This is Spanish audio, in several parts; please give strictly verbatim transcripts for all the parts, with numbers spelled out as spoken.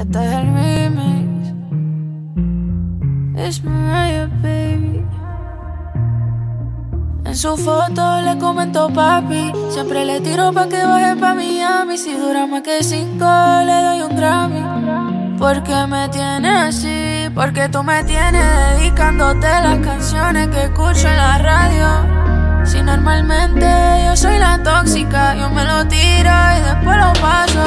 Este es el remix. Es Mariah, baby. En su foto le comentó papi. Siempre le tiro pa' que baje pa' Miami. Si dura más que cinco le doy un Grammy. Porque me tienes así, porque tú me tienes dedicándote las canciones que escucho en la radio. Si normalmente yo soy la tóxica, yo me lo tiro y después lo paso.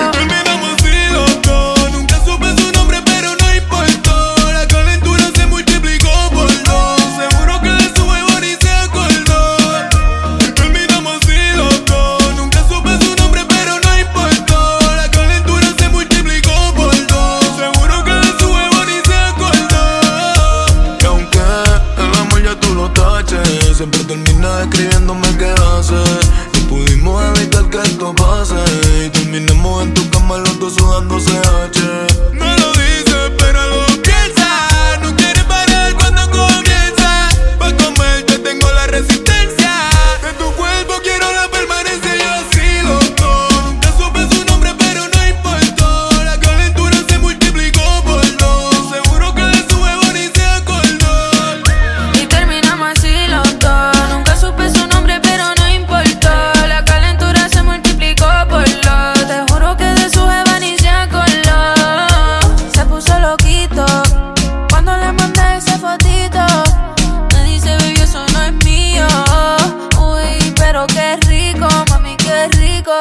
Siempre terminas escribiéndome qué haces. Y pudimos evitar que esto pase. Y terminamos en tu cama los dos sudando C H. No lo dices, pero lo piensas. No quieres parar cuando comienza. Pa' comerte tengo la resistencia. De tu cuerpo quiero la permanencia. Yo sí, loco. Nunca supe su nombre, pero no importó. La calentura se multiplicó por dos. Seguro que de su huevo ni se acordó. Y terminamos así, loco. Se puso loquito cuando le mandé esa fotito. Me dice, baby, eso no es mío. Uy, pero qué rico, mami, qué rico.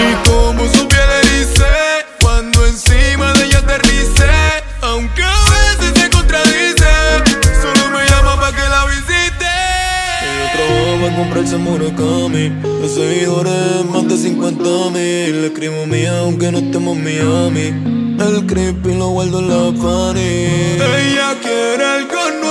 Y como su piel ericé cuando encima de ella aterricé. Aunque a veces se contradice, solo me llama pa' que la visite. Ella trabajaba en comprarse Murakami. Los seguidores más de cincuenta mil. Le escribo mía aunque no estemos en Miami. El creepy lo guardo en la party. Ella quiere algo.